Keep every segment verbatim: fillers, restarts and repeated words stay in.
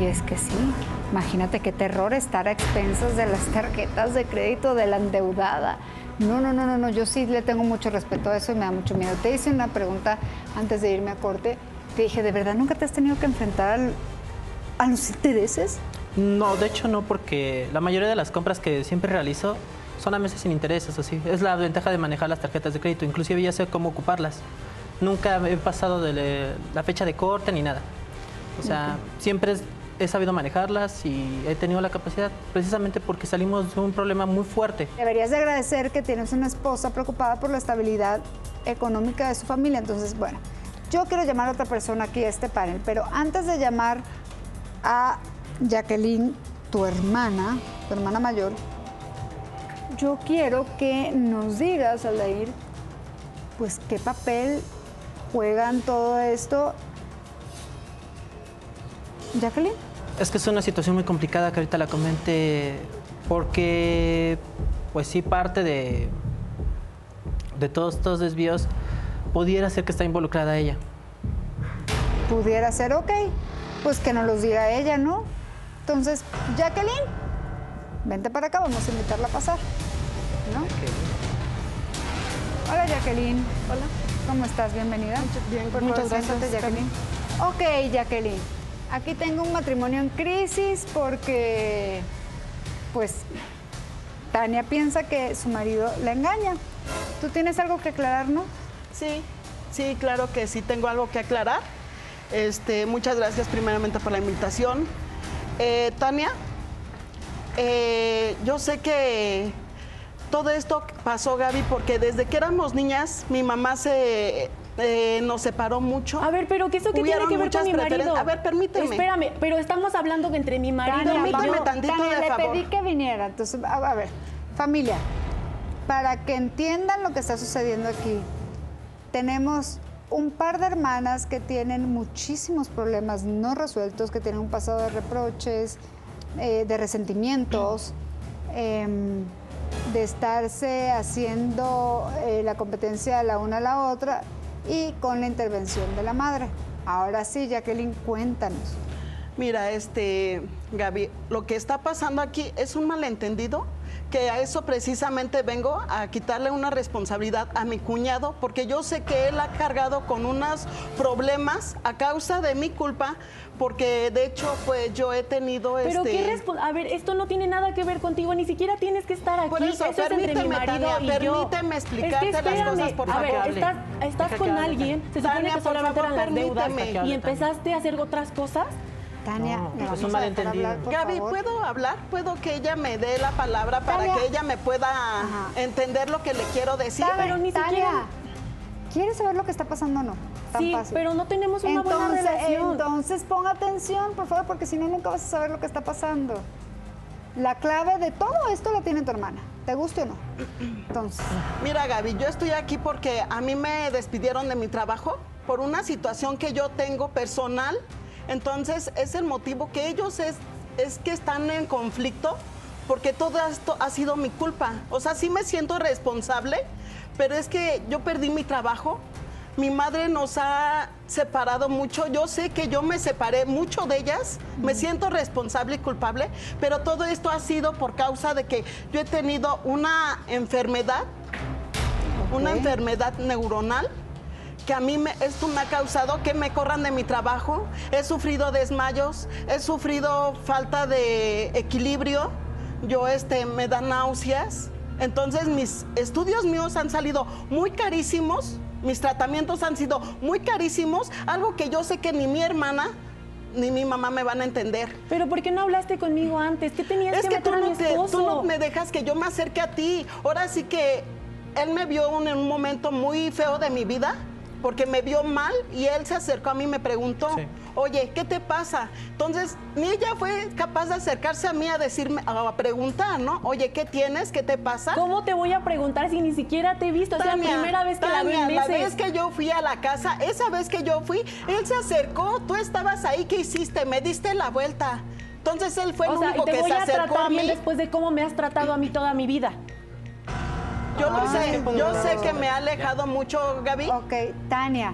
Y es que sí, imagínate qué terror estar a expensas de las tarjetas de crédito de la endeudada. No, no, no, no, no, yo sí le tengo mucho respeto a eso y me da mucho miedo. Te hice una pregunta antes de irme a corte. Te dije, ¿de verdad nunca te has tenido que enfrentar al, a los intereses? No, de hecho no, porque la mayoría de las compras que siempre realizo son a meses sin intereses, así. Es la ventaja de manejar las tarjetas de crédito, inclusive ya sé cómo ocuparlas. Nunca he pasado de le, la fecha de corte ni nada. O sea, okay. siempre es, he sabido manejarlas y he tenido la capacidad, precisamente porque salimos de un problema muy fuerte. Deberías de agradecer que tienes una esposa preocupada por la estabilidad económica de su familia. Entonces, bueno, yo quiero llamar a otra persona aquí a este panel, pero antes de llamar a Jacqueline, tu hermana, tu hermana mayor, yo quiero que nos digas, Aldair, pues qué papel juegan todo esto. Jacqueline. Es que es una situación muy complicada que ahorita la comenté, porque pues sí, parte de, de todos estos desvíos pudiera ser que está involucrada ella. Pudiera ser, ok, pues que nos los diga ella, ¿no? Entonces, Jacqueline, vente para acá, vamos a invitarla a pasar, ¿no? Okay. Hola, Jacqueline. Hola. ¿Cómo estás? Bienvenida. Mucho, bien, Por muchas gracias, gracias Jacqueline. También. Ok, Jacqueline, aquí tengo un matrimonio en crisis porque, pues, Tania piensa que su marido la engaña. ¿Tú tienes algo que aclarar, no? Sí, sí, claro que sí tengo algo que aclarar. Este, muchas gracias primeramente por la invitación. Eh, Tania, eh, yo sé que todo esto pasó, Gaby, porque desde que éramos niñas, mi mamá se... Eh, nos separó mucho. A ver, pero ¿qué es eso que tiene que ver con mi marido? A ver, permíteme. Espérame, pero estamos hablando que entre mi marido y yo. Permíteme tantito, Tania, de le favor. pedí que viniera. Entonces, a ver, familia, para que entiendan lo que está sucediendo aquí, tenemos un par de hermanas que tienen muchísimos problemas no resueltos, que tienen un pasado de reproches, eh, de resentimientos, eh, de estarse haciendo eh, la competencia de la una a la otra, y con la intervención de la madre. Ahora sí, Jacqueline, cuéntanos. Mira, este, Gaby, lo que está pasando aquí es un malentendido, que a eso precisamente vengo a quitarle una responsabilidad a mi cuñado, porque yo sé que él ha cargado con unos problemas a causa de mi culpa, porque de hecho, pues, yo he tenido... Pero este... qué responsabilidad... A ver, esto no tiene nada que ver contigo, ni siquiera tienes que estar aquí. Por eso, eso permíteme, es entre mi marido Tania, y permíteme yo. explicarte es que las cosas, por favor. A ver, estás, estás con alguien, se supone Tania, que solamente eran las deudas, y empezaste a hacer otras cosas... Tania, no, no, es un malentendido. Gaby, ¿puedo hablar? ¿Puedo que ella me dé la palabra para Tania. que ella me pueda Ajá. entender lo que le quiero decir? Tania, pero ni Tania, siquiera... ¿quieres saber lo que está pasando o no? Tan sí, fácil. pero no tenemos una entonces, buena relación. Entonces, pon atención, por favor, porque si no, nunca vas a saber lo que está pasando. La clave de todo esto la tiene tu hermana, ¿te guste o no? Entonces... Mira, Gaby, yo estoy aquí porque a mí me despidieron de mi trabajo por una situación que yo tengo personal. Entonces, es el motivo que ellos es, es que están en conflicto, porque todo esto ha sido mi culpa. O sea, sí me siento responsable, pero es que yo perdí mi trabajo. Mi madre nos ha separado mucho. Yo sé que yo me separé mucho de ellas. Mm. Me siento responsable y culpable, pero todo esto ha sido por causa de que yo he tenido una enfermedad, okay. una enfermedad neuronal, que a mí me, esto me ha causado que me corran de mi trabajo, he sufrido desmayos, he sufrido falta de equilibrio, yo este, me da náuseas, entonces mis estudios míos han salido muy carísimos, mis tratamientos han sido muy carísimos, algo que yo sé que ni mi hermana ni mi mamá me van a entender. Pero ¿por qué no hablaste conmigo antes? ¿Qué tenías es que, que tú meter no a mi esposo? Es que tú no me dejas que yo me acerque a ti, ahora sí que él me vio en un momento muy feo de mi vida, porque me vio mal y él se acercó a mí y me preguntó, sí. oye, ¿qué te pasa? Entonces, ni ella fue capaz de acercarse a mí a decirme, a preguntar, ¿no? Oye, ¿qué tienes? ¿Qué te pasa? ¿Cómo te voy a preguntar si ni siquiera te he visto? Tania, es la primera vez que Tania, la vi. La vez que yo fui a la casa, esa vez que yo fui, él se acercó, tú estabas ahí, ¿qué hiciste? Me diste la vuelta. Entonces, él fue el único que se acercó a mí. O sea, te voy a tratar bien después de cómo me has tratado a mí toda mi vida. Yo ah, no sé, yo no, sé que me ha alejado ya. mucho, Gaby. Ok, Tania,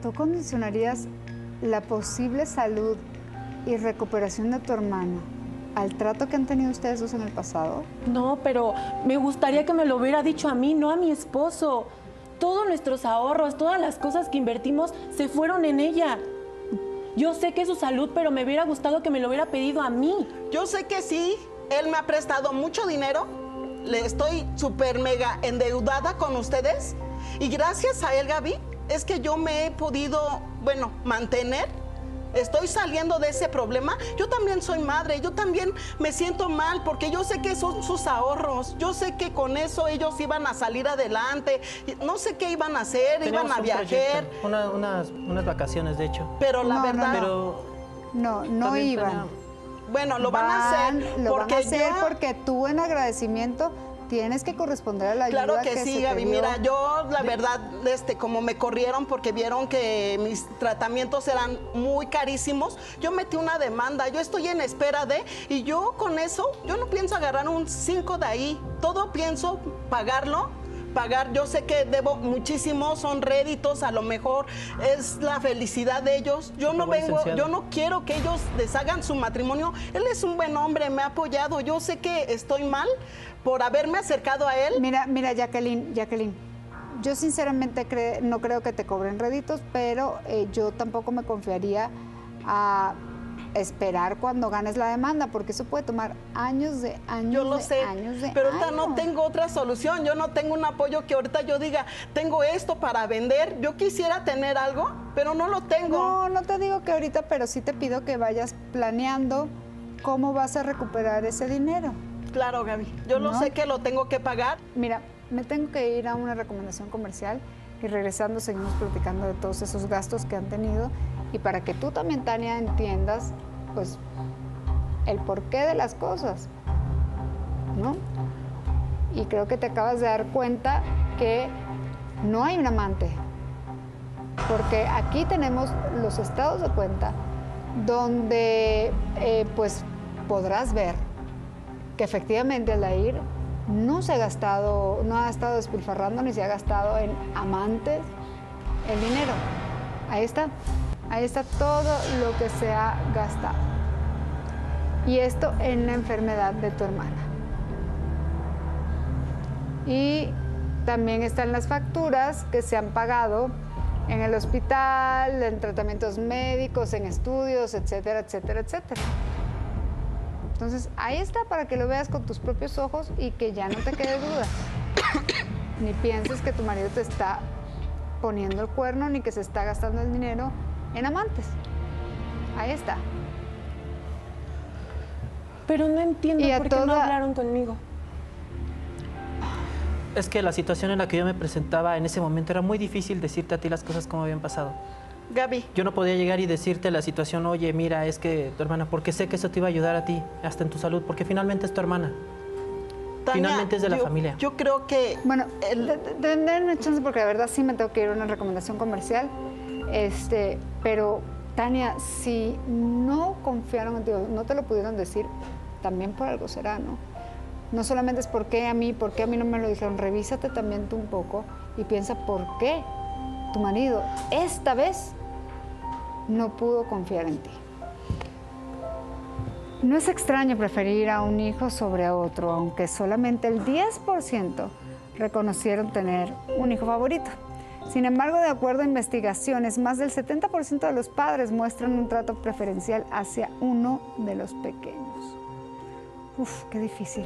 ¿tú condicionarías la posible salud y recuperación de tu hermana al trato que han tenido ustedes dos en el pasado? No, pero me gustaría que me lo hubiera dicho a mí, no a mi esposo. Todos nuestros ahorros, todas las cosas que invertimos se fueron en ella. Yo sé que es su salud, pero me hubiera gustado que me lo hubiera pedido a mí. Yo sé que sí, él me ha prestado mucho dinero, le estoy súper mega endeudada con ustedes y gracias a él, Gaby, es que yo me he podido, bueno, mantener. Estoy saliendo de ese problema. Yo también soy madre, yo también me siento mal porque yo sé que son sus ahorros. Yo sé que con eso ellos iban a salir adelante. No sé qué iban a hacer, Tenemos iban a un viajar. Proyecto, una, unas, unas vacaciones, de hecho. Pero la no, verdad... No, pero no, no iban. Tenía... Bueno, lo van, van a hacer. Lo porque van a hacer ya... porque tú en agradecimiento... Tienes que corresponder a la ayuda. Claro que, que sí, Gaby. Mira, yo la verdad, este, como me corrieron porque vieron que mis tratamientos eran muy carísimos, yo metí una demanda, yo estoy en espera de, y yo con eso, yo no pienso agarrar un cinco de ahí, todo pienso pagarlo, pagar, yo sé que debo muchísimo, son réditos, a lo mejor es la felicidad de ellos. Yo no vengo, yo no quiero que ellos deshagan su matrimonio. Él es un buen hombre, me ha apoyado, yo sé que estoy mal por haberme acercado a él. Mira, mira, Jacqueline, Jacqueline, yo sinceramente cre- no creo que te cobren réditos, pero eh, yo tampoco me confiaría a esperar cuando ganes la demanda, porque eso puede tomar años de años. Yo lo sé, pero ahorita no tengo otra solución, yo no tengo un apoyo que ahorita yo diga, tengo esto para vender, yo quisiera tener algo, pero no lo tengo. No, no te digo que ahorita, pero sí te pido que vayas planeando cómo vas a recuperar ese dinero. Claro, Gaby, yo lo sé que lo tengo que pagar. Mira, me tengo que ir a una recomendación comercial y regresando seguimos platicando de todos esos gastos que han tenido. Y para que tú también, Tania, entiendas, pues, el porqué de las cosas, ¿no? Y creo que te acabas de dar cuenta que no hay un amante, porque aquí tenemos los estados de cuenta donde, eh, pues, podrás ver que efectivamente Aldair no se ha gastado, no ha estado despilfarrando ni se ha gastado en amantes el dinero. Ahí está. Ahí está todo lo que se ha gastado. Y esto en la enfermedad de tu hermana. Y también están las facturas que se han pagado en el hospital, en tratamientos médicos, en estudios, etcétera, etcétera, etcétera. Entonces, ahí está para que lo veas con tus propios ojos y que ya no te quede duda. Ni pienses que tu marido te está poniendo el cuerno ni que se está gastando el dinero en amantes. Ahí está. Pero no entiendo por qué no hablaron conmigo. Es que la situación en la que yo me presentaba en ese momento era muy difícil decirte a ti las cosas como habían pasado. Gaby. Yo no podía llegar y decirte la situación, oye, mira, es que tu hermana, porque sé que eso te iba a ayudar a ti, hasta en tu salud, porque finalmente es tu hermana. Tania, finalmente es de la yo, familia. Yo creo que... Bueno, denme chance porque la verdad sí me tengo que ir a una recomendación comercial. Este, pero, Tania, si no confiaron en ti, no te lo pudieron decir, también por algo será, ¿no? No solamente es por qué a mí, por qué a mí no me lo dijeron. Revísate también tú un poco y piensa por qué tu marido esta vez no pudo confiar en ti. No es extraño preferir a un hijo sobre a otro, aunque solamente el diez por ciento reconocieron tener un hijo favorito. Sin embargo, de acuerdo a investigaciones, más del setenta por ciento de los padres muestran un trato preferencial hacia uno de los pequeños. Uf, qué difícil.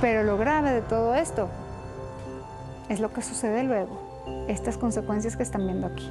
Pero lo grave de todo esto es lo que sucede luego, estas consecuencias que están viendo aquí.